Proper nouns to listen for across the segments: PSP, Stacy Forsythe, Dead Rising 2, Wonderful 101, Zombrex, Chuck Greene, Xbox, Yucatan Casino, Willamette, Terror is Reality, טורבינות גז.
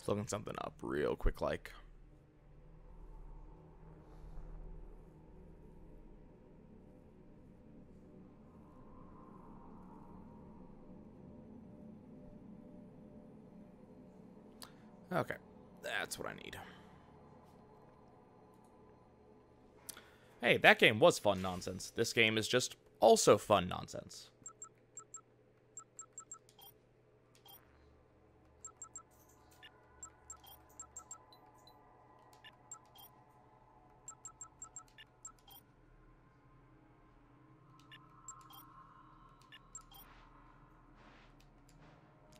Just looking something up real quick like. Okay, that's what I need. Hey, that game was fun nonsense. This game is just also fun nonsense.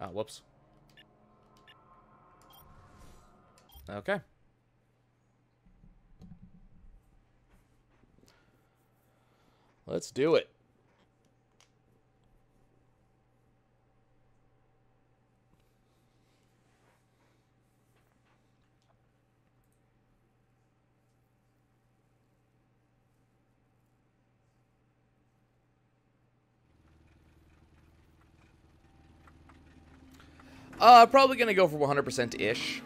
Ah, whoops. Okay. Let's do it. Probably gonna go for 100%-ish.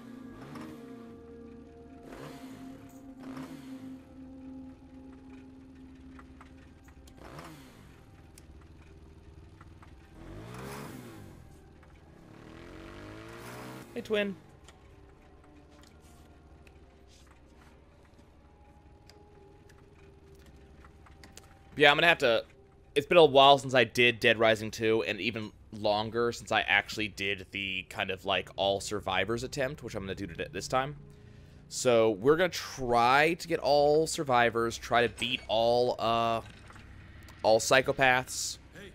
Hey, twin. Yeah, I'm gonna have to... It's been a while since I did Dead Rising 2, and even longer since I actually did the kind of, like, all survivors attempt, which I'm gonna do today, this time. So, we're gonna try to get all survivors, try to beat all psychopaths. Hey.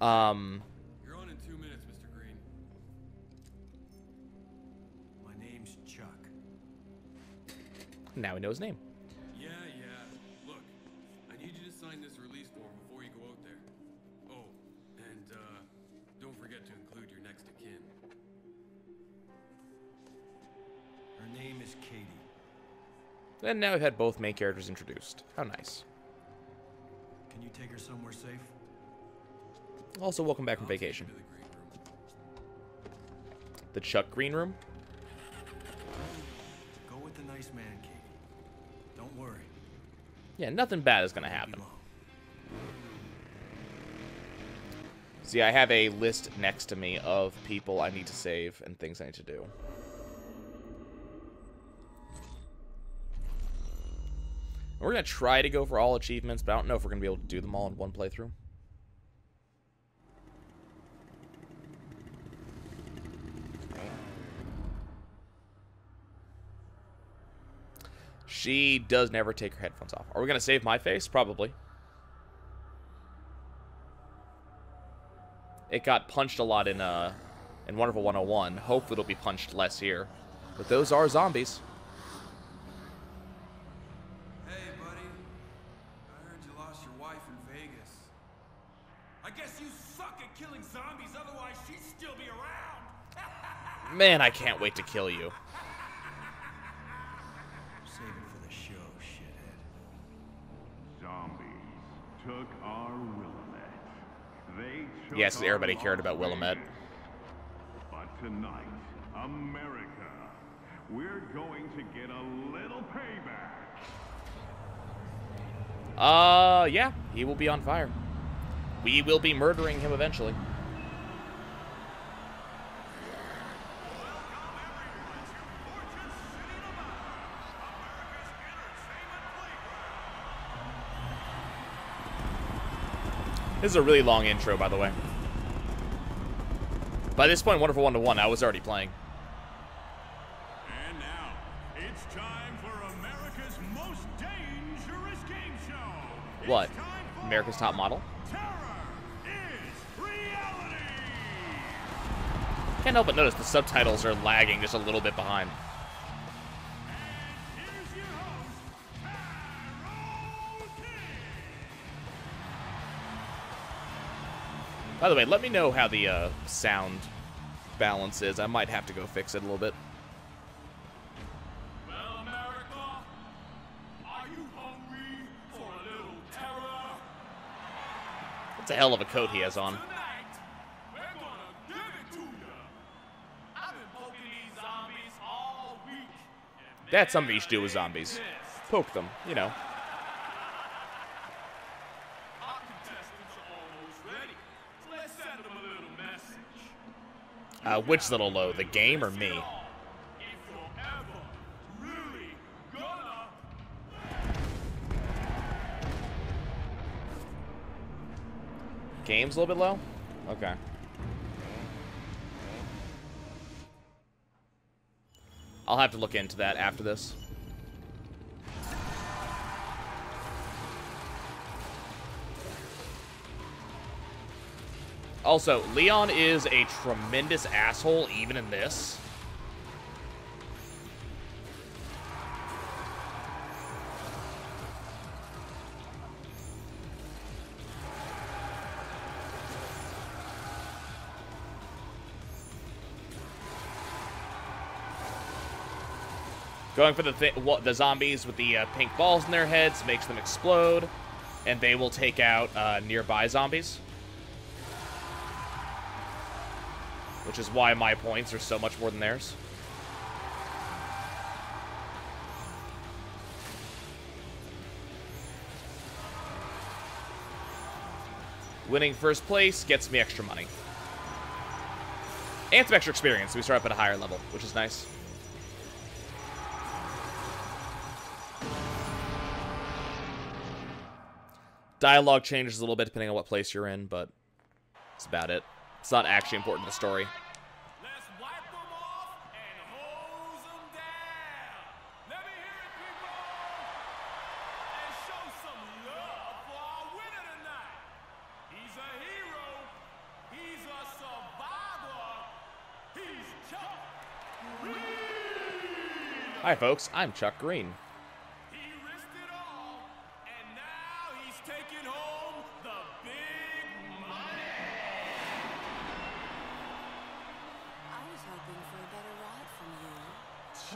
You're on in 2 minutes, Mr. Greene. Chuck. Now we know his name. Yeah. Look, I need you to sign this release form before you go out there. Oh, and don't forget to include your next of kin. Her name is Katie. And now we've had both main characters introduced. How nice. Can you take her somewhere safe? Also, welcome back from vacation. The Chuck Greene room. Nice man, Katie. Don't worry. Yeah, nothing bad is gonna happen. See, I have a list next to me of people I need to save and things I need to do. We're gonna try to go for all achievements, but I don't know if we're gonna be able to do them all in one playthrough. She does never take her headphones off. Are we going to save my face? Probably. It got punched a lot in Wonderful 101. Hopefully it'll be punched less here. But those are zombies. Hey, buddy. I heard you lost your wife in Vegas. I guess you suck at killing zombies, otherwise she'd still be around. Man, I can't wait to kill you. Took our Willamette. They took yes, everybody cared about Willamette. But tonight, America, we're going to get a little payback. Yeah, he will be on fire. We will be murdering him eventually. This is a really long intro, by the way. By this point, Wonderful 101, I was already playing. And now, it's time for America's most dangerous game show. What? America's Top Model? Terror is Reality! Can't help but notice the subtitles are lagging just a little bit behind. By the way, let me know how the sound balance is. I might have to go fix it a little bit. Well, America, are you hungry for a little terror? That's a hell of a coat he has on. Tonight, we're gonna give it to you. I've been poking these zombies That's something you should do with zombies. Poke them, you know. Which little low? The game or me? Game's a little bit low? Okay. I'll have to look into that after this. Also, Leon is a tremendous asshole, even in this. Going for the zombies with the pink balls in their heads makes them explode, and they will take out nearby zombies. Which is why my points are so much more than theirs. Winning first place gets me extra money. And some extra experience. We start up at a higher level, which is nice. Dialogue changes a little bit depending on what place you're in, but that's about it. It's not actually important to the story. Let's wipe them off and hose them down. Let me hear it, people. And show some love for our winner tonight. He's a hero. He's a survivor. He's Chuck Greene. Hi, folks. I'm Chuck Greene.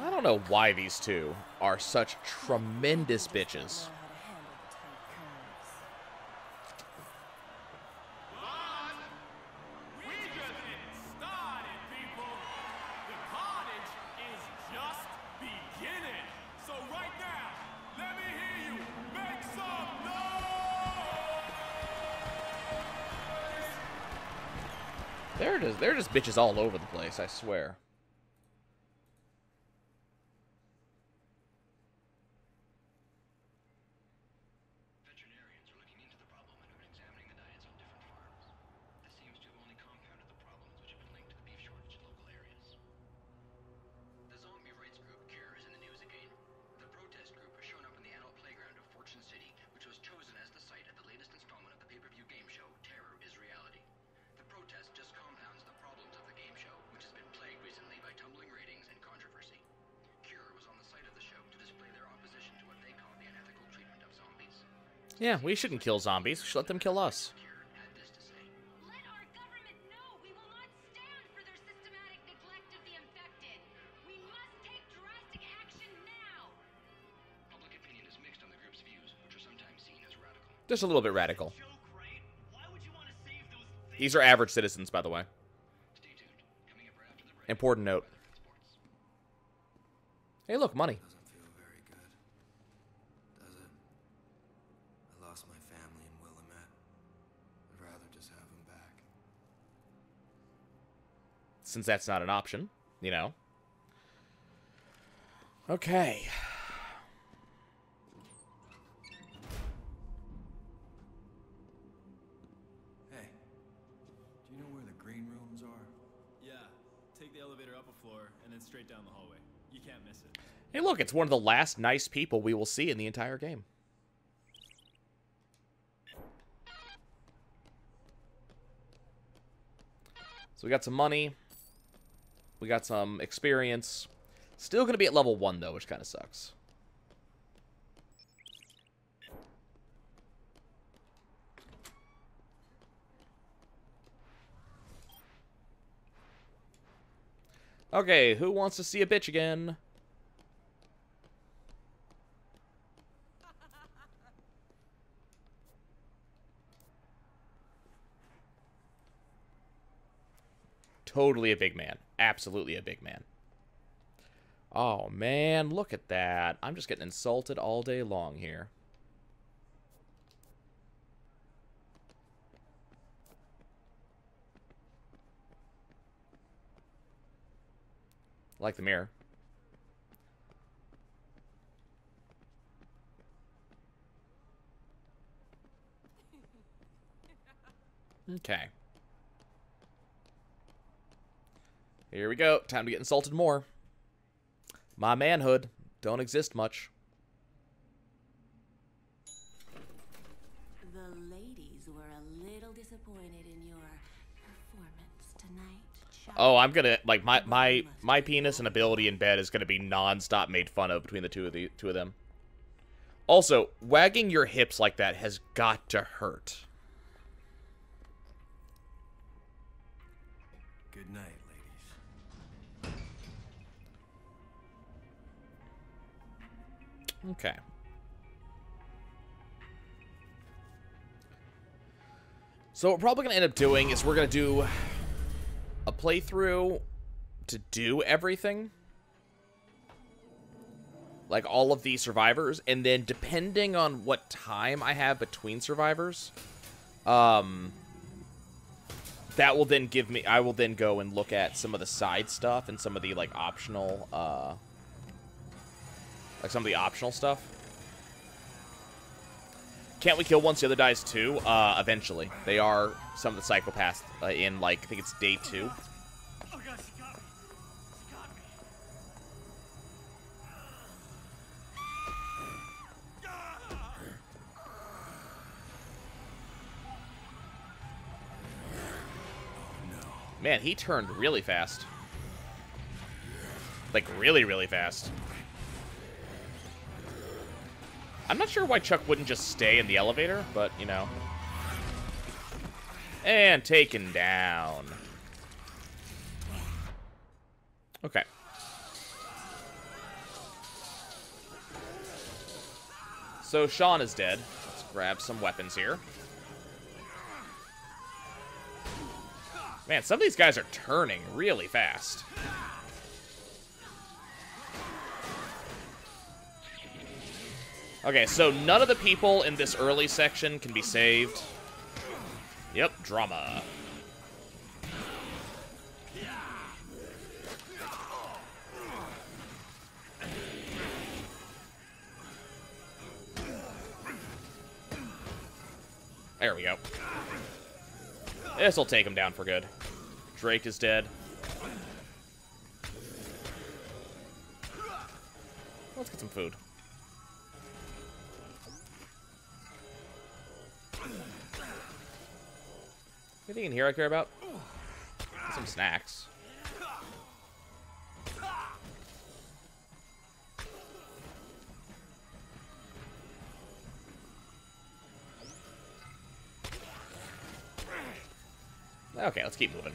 I don't know why these two are such tremendous bitches. They're just bitches all over the place, I swear. Yeah, we shouldn't kill zombies. We should let them kill us. Let our government know we will not stand for their systematic neglect of the infected. We must take drastic action now. Public opinion is mixed on the group's views, which are sometimes seen as radical. Just a little bit radical. These are average citizens, by the way. Stay tuned. Coming up right after the break. Important note. Hey, look, money. Since that's not an option, you know. Okay. Hey, do you know where the green rooms are? Yeah, take the elevator up a floor and then straight down the hallway. You can't miss it. Hey, look, it's one of the last nice people we will see in the entire game. So we got some money. We got some experience. Still going to be at level 1, though, which kind of sucks. Okay, who wants to see a bitch again? Totally a big man. Absolutely a big man. Oh, man, look at that. I'm just getting insulted all day long here. Like the mirror. Okay. Here we go. Time to get insulted more. My manhood don't exist much. The ladies were a little disappointed in your performance tonight. Chuck. Oh, I'm gonna like my penis and ability in bed is gonna be nonstop made fun of between the two of them. Also, wagging your hips like that has got to hurt. Good night. Okay. So what we're probably going to end up doing is we're going to do a playthrough to do everything. Like all of the survivors. And then depending on what time I have between survivors, that will then give me... I will then go and look at some of the side stuff and some of the, like, optional... Like some of the optional stuff. Can't we kill once the other dies too? Eventually. They are some of the psychopaths in, like, I think it's day 2. Oh God, she got me. She got me. Oh, no. Man, he turned really fast. Like, really, really fast. I'm not sure why Chuck wouldn't just stay in the elevator, but, you know. And taken down. Okay. So Sean is dead. Let's grab some weapons here. Man, some of these guys are turning really fast. Okay, so none of the people in this early section can be saved. Yep, drama. There we go. This'll take him down for good. Drake is dead. Let's get some food. Anything in here I care about? Get some snacks. Okay, let's keep moving.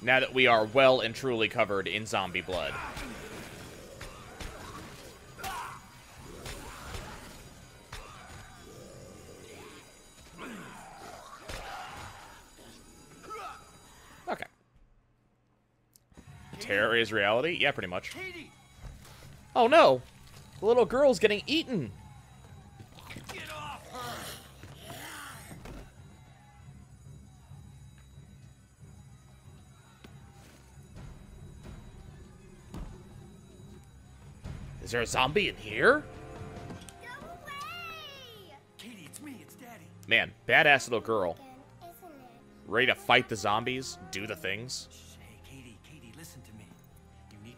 Now that we are well and truly covered in zombie blood. Terror is reality? Yeah, pretty much. Katie. Oh no! The little girl's getting eaten! Get off her. Is there a zombie in here? Go away. Katie, it's me, it's Daddy. Man, badass little girl. Ready to fight the zombies, do the things.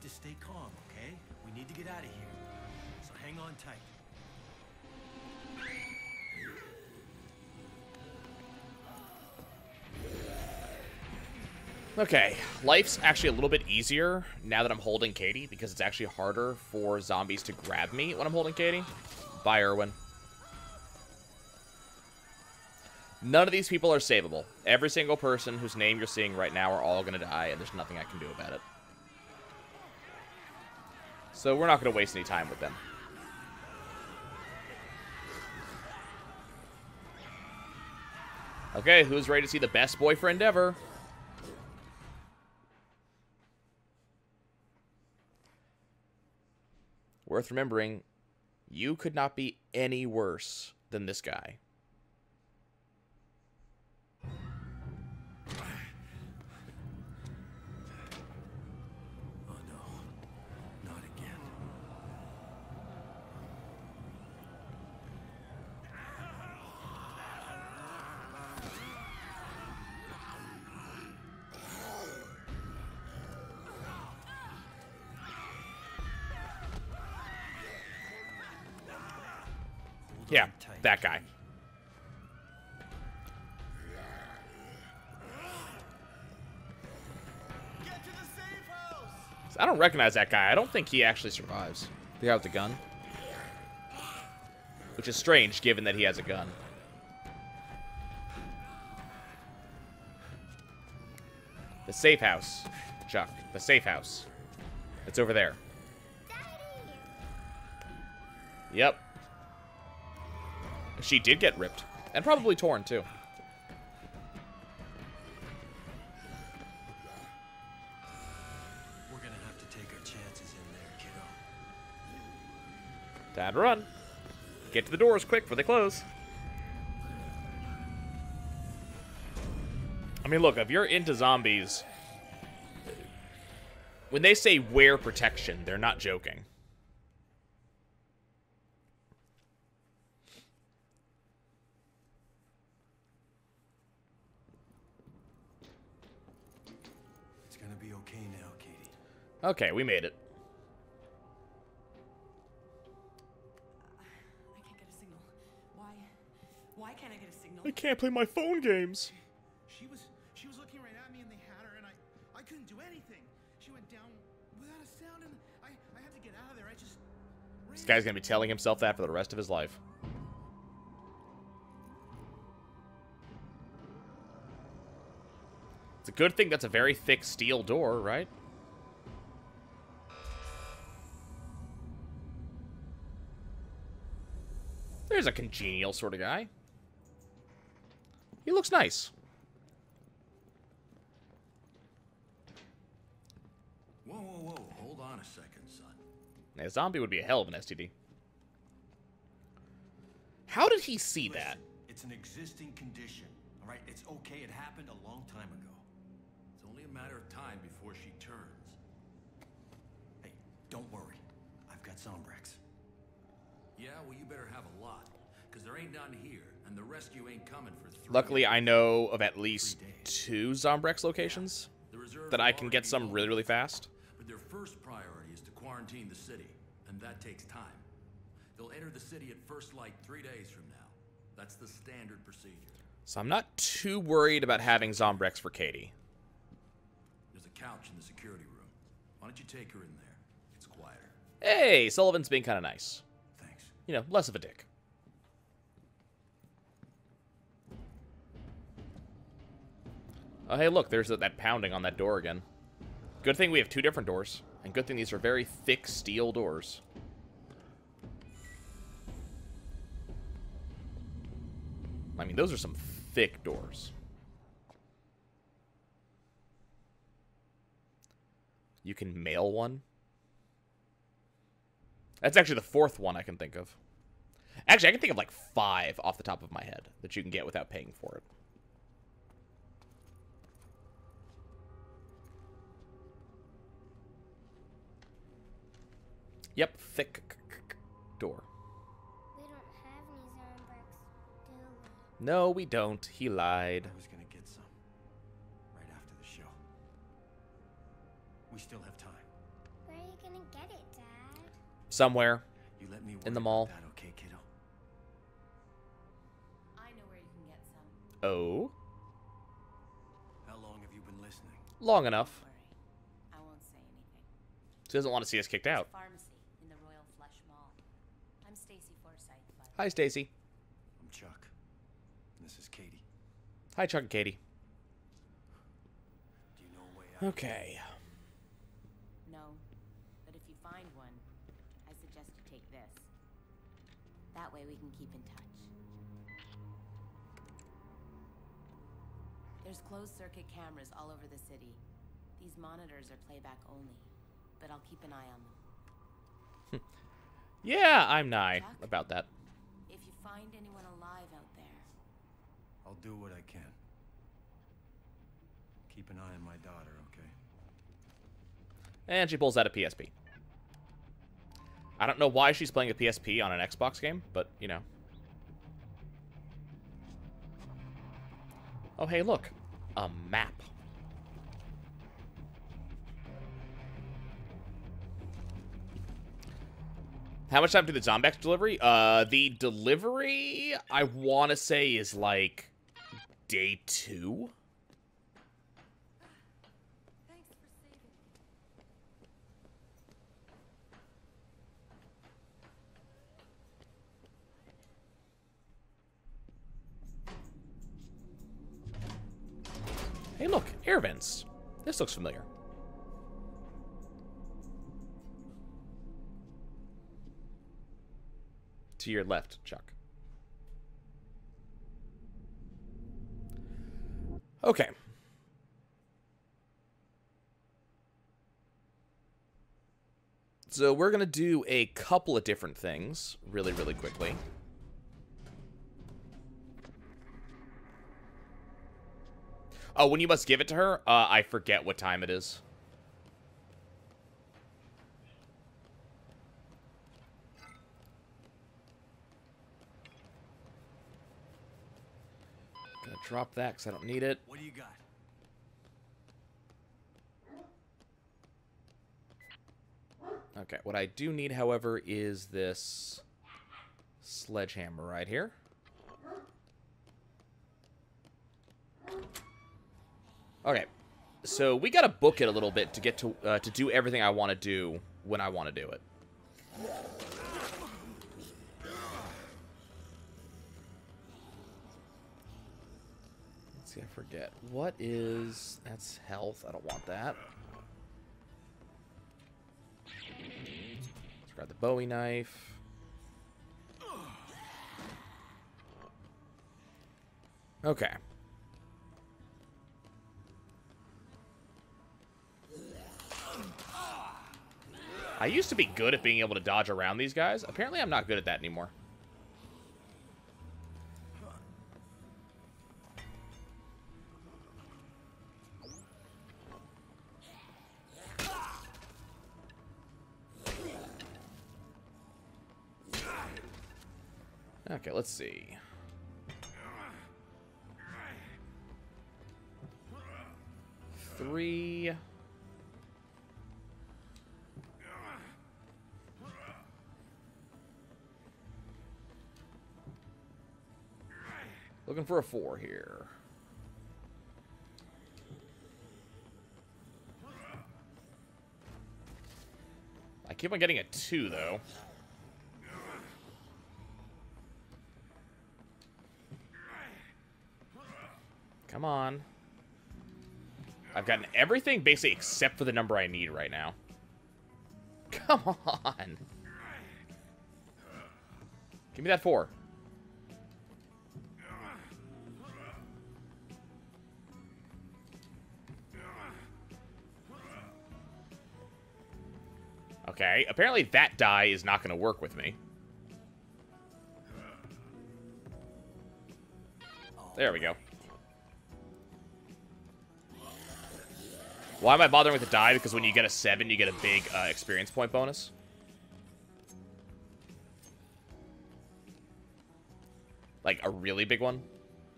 Stay calm, okay? We need to get out of here. So hang on tight. Okay, life's actually a little bit easier now that I'm holding Katie because it's actually harder for zombies to grab me when I'm holding Katie. Bye, Erwin. None of these people are savable. Every single person whose name you're seeing right now are all gonna die, and there's nothing I can do about it. So we're not going to waste any time with them. Okay, who's ready to see the best boyfriend ever? worth remembering, you could not be any worse than this guy. Yeah, that guy. Get to the safe house. I don't recognize that guy. I don't think he actually survives. The guy with the gun. Which is strange, given that he has a gun. The safe house, Chuck. The safe house. It's over there. Yep. She did get ripped, and probably torn, too. We're gonna have to take our chances in there, kiddo. Time to run. Get to the doors quick before they close. I mean, look, if you're into zombies, when they say wear protection, they're not joking. Okay, we made it. I can't get a signal. Why can't I get a signal? I can't play my phone games. She was looking right at me and they had her and I couldn't do anything. She went down without a sound and I had to get out of there. I just ran. This guy's gonna be telling himself that for the rest of his life. It's a good thing that's a very thick steel door, right? There's a congenial sort of guy. He looks nice. Whoa, whoa, whoa. Hold on a second, son. A zombie would be a hell of an STD. How did he see that? It's an existing condition. All right, it's okay. It happened a long time ago. It's only a matter of time before she turns. Hey, don't worry. I've got Zombrex. Yeah, well, you better have a lot, because there ain't none here, and the rescue ain't coming for 3 days. Luckily, I know of at least 2 Zombrex locations that I can get some really, really fast. But their first priority is to quarantine the city, and that takes time. They'll enter the city at first light 3 days from now. That's the standard procedure. So I'm not too worried about having Zombrex for Katie. There's a couch in the security room. Why don't you take her in there? It's quieter. Hey, Sullivan's being kind of nice. You know, less of a dick. Oh, hey, look, there's that pounding on that door again. Good thing we have 2 different doors, and good thing these are very thick steel doors. I mean, those are some thick doors. You can mail one? That's actually the 4th one I can think of. Actually, I can think of like 5 off the top of my head that you can get without paying for it. Yep, thick door. We don't have any Zombrex, do we? No, we don't. He lied. I was gonna get some right after the show. We still have time. Where are you gonna get it, Dad? Somewhere in the mall. Okay, kiddo. I know where you can get some. Oh. How long have you been listening? Long enough. I won't say anything. She doesn't want to see us kicked out. Pharmacy in the Royal Flush Mall. I'm Stacy Forsythe. Hi, Stacy. I'm Chuck. And this is Katie. Hi, Chuck and Katie. Do you know a way out? Okay. No, but if you find one. Take this. That way we can keep in touch. There's closed circuit cameras all over the city. These monitors are playback only, but I'll keep an eye on them. Yeah, I'm nigh about that. If you find anyone alive out there, I'll do what I can. Keep an eye on my daughter, okay? And she pulls out a PSP. I don't know why she's playing a PSP on an Xbox game, but, you know. Oh, hey, look. A map. How much time to the Zombrex delivery? The delivery, I want to say, is, like, day 2? Hey, look, air vents. This looks familiar. To your left, Chuck. Okay. So we're going to do a couple of different things really, really quickly. Oh, when you must give it to her, I forget what time it is. Gonna drop that because I don't need it. What do you got? Okay, what I do need, however, is this sledgehammer right here. Okay, so we gotta book it a little bit to get to do everything I want to do when I want to do it. Let's see, I forget. What is... That's health. I don't want that. Let's grab the Bowie knife. Okay. I used to be good at being able to dodge around these guys. Apparently, I'm not good at that anymore. Okay, let's see. Three... Looking for a 4 here. I keep on getting a 2, though. Come on. I've gotten everything basically except for the number I need right now. Come on. Give me that 4. Okay, apparently that die is not going to work with me. There we go. Why am I bothering with the die? Because when you get a 7, you get a big experience point bonus. Like, a really big one.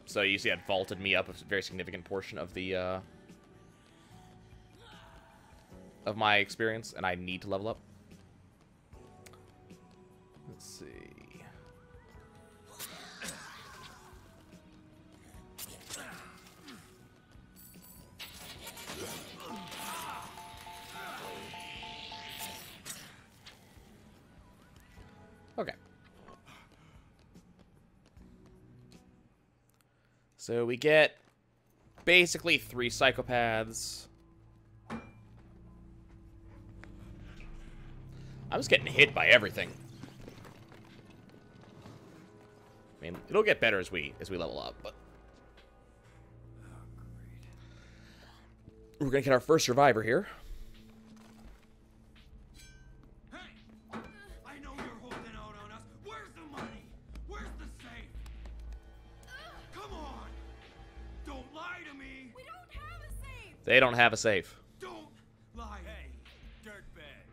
So you see that vaulted me up a very significant portion of the... of my experience, and I need to level up. Let's see. Okay. So we get basically 3 psychopaths. I'm just getting hit by everything. I mean, it'll get better as we level up, but... We're gonna get our first survivor here. Hey! I know you're holding They don't have a safe. Don't lie. Hey, dirtbag.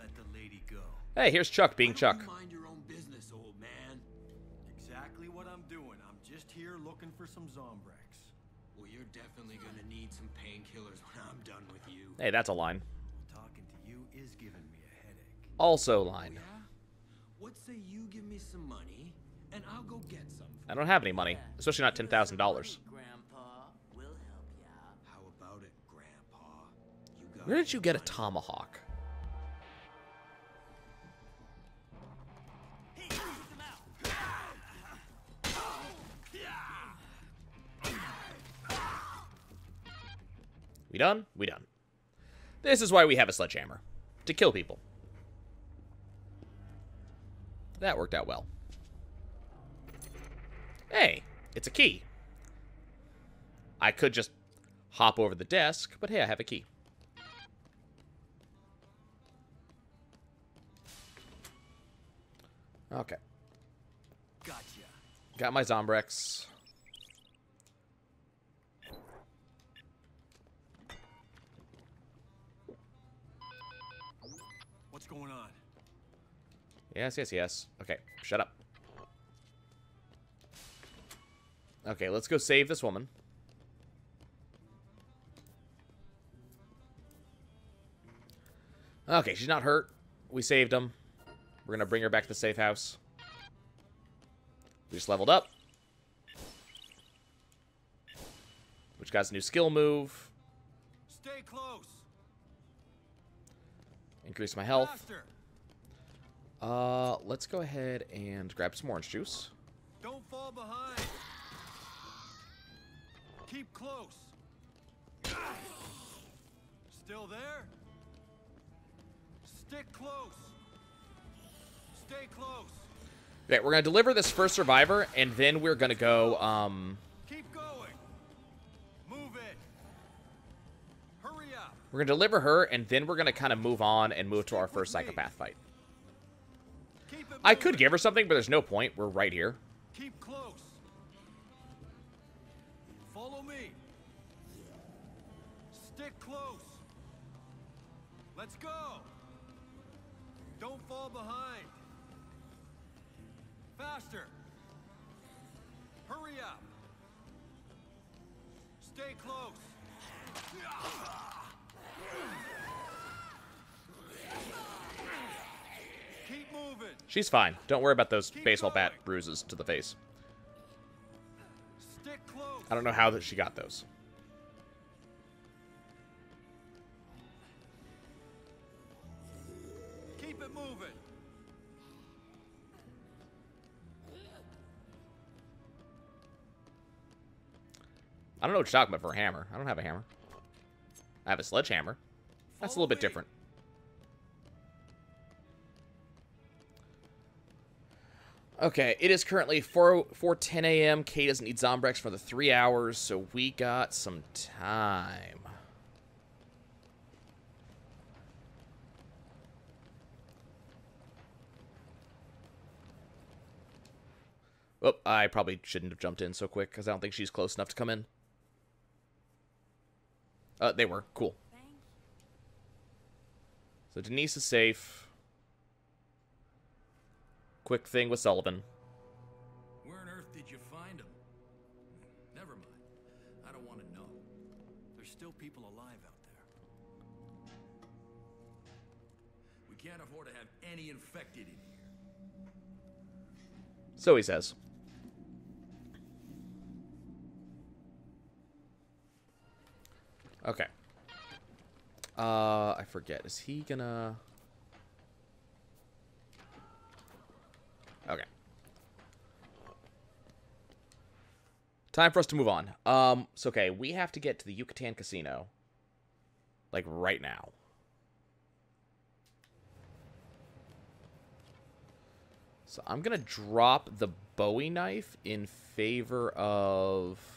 Let the lady go. Hey, here's Chuck being Chuck. Mind your own business, old man. Exactly what I'm doing. I'm just here looking for some Zombrex. Well, you're definitely gonna need some painkillers when I'm done with you. Hey, that's a line. Talking to you is giving me a headache. Also line. Oh, yeah? What say you give me some money, and I'll go get some. I don't have any money, especially not $10,000. Where did you get a tomahawk? We done? We done. This is why we have a sledgehammer. To kill people. That worked out well. Hey, it's a key. I could just hop over the desk, but hey, I have a key. Okay. Gotcha. Got my Zombrex. What's going on? Yes, yes, yes. Okay, shut up. Okay, let's go save this woman. Okay, she's not hurt. We saved him. We're gonna bring her back to the safe house. We just leveled up, which got a new skill move. Stay close. Increase my health. Let's go ahead and grab some orange juice. Don't fall behind. Keep close. Still there? Stick close. Stay close. Okay, we're gonna deliver this first survivor, and then we're gonna go. Keep going. Move it. Hurry up. We're gonna deliver her, and then we're gonna kind of move on and move to our first psychopath fight. I could give her something, but there's no point. We're right here. Keep close. Follow me. Stick close. Let's go. Don't fall behind. Faster. Hurry up. Stay close. Keep moving. She's fine. Don't worry about those baseball bat bruises to the face. Stick close. I don't know how that she got those. Keep it moving. I don't know what you're talking about for a hammer. I don't have a hammer. I have a sledgehammer. That's a little bit different. Okay, it is currently 4:10 a.m. Kay doesn't need Zombrex for the 3 hours, so we got some time. Oh, I probably shouldn't have jumped in so quick because I don't think she's close enough to come in. They were. Cool. So Denise is safe. Quick thing with Sullivan. Where on earth did you find him? Never mind. I don't want to know. There's still people alive out there. We can't afford to have any infected in here. So he says. Okay. I forget. Is he gonna... Okay. Time for us to move on. So okay, we have to get to the Yucatan Casino. Like, right now. So I'm gonna drop the Bowie knife in favor of...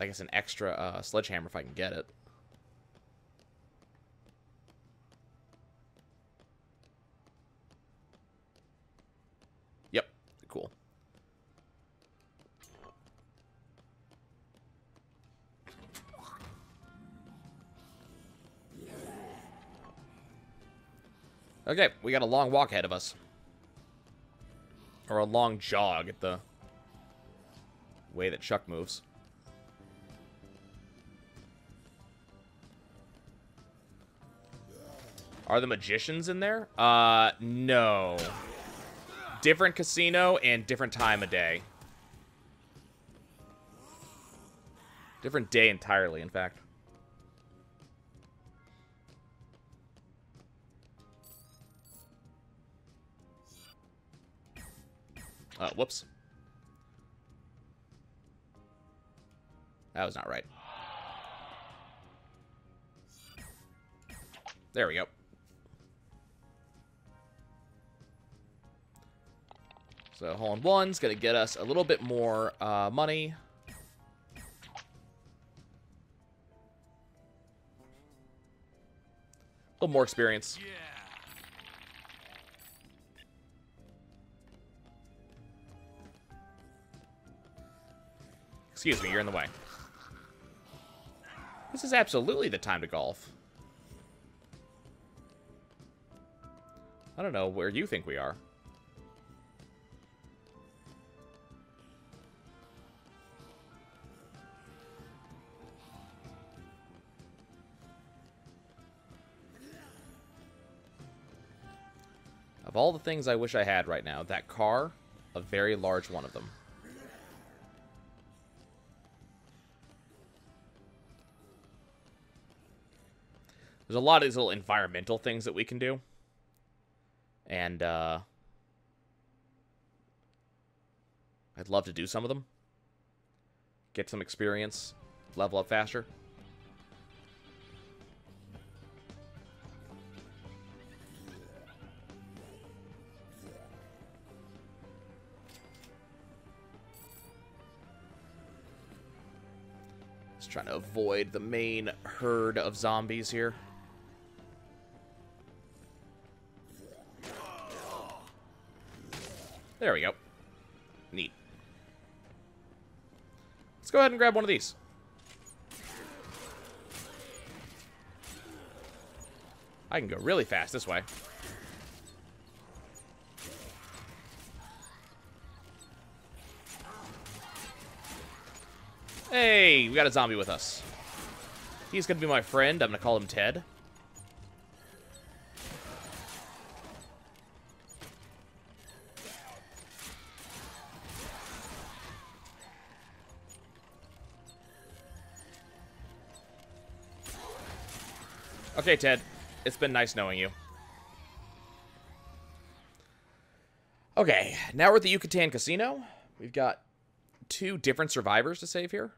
I guess an extra sledgehammer if I can get it. Yep, cool. Okay, we got a long walk ahead of us. Or a long jog at the way that Chuck moves. Are the magicians in there? No. Different casino and different time of day. Different day entirely, in fact. Whoops. That was not right. There we go. So, hole-in-one's gonna get us a little bit more money. A little more experience. Yeah. Excuse me, you're in the way. This is absolutely the time to golf. I don't know where you think we are. Of all the things I wish I had right now, that car, a very large one of them. There's a lot of these little environmental things that we can do. And, I'd love to do some of them. Get some experience. Level up faster. Trying to avoid the main herd of zombies here. There we go. Neat. Let's go ahead and grab one of these. I can go really fast this way. Hey, we got a zombie with us. He's gonna be my friend. I'm gonna call him Ted. Okay, Ted. It's been nice knowing you. Okay, now we're at the Yucatan Casino. We've got two different survivors to save here.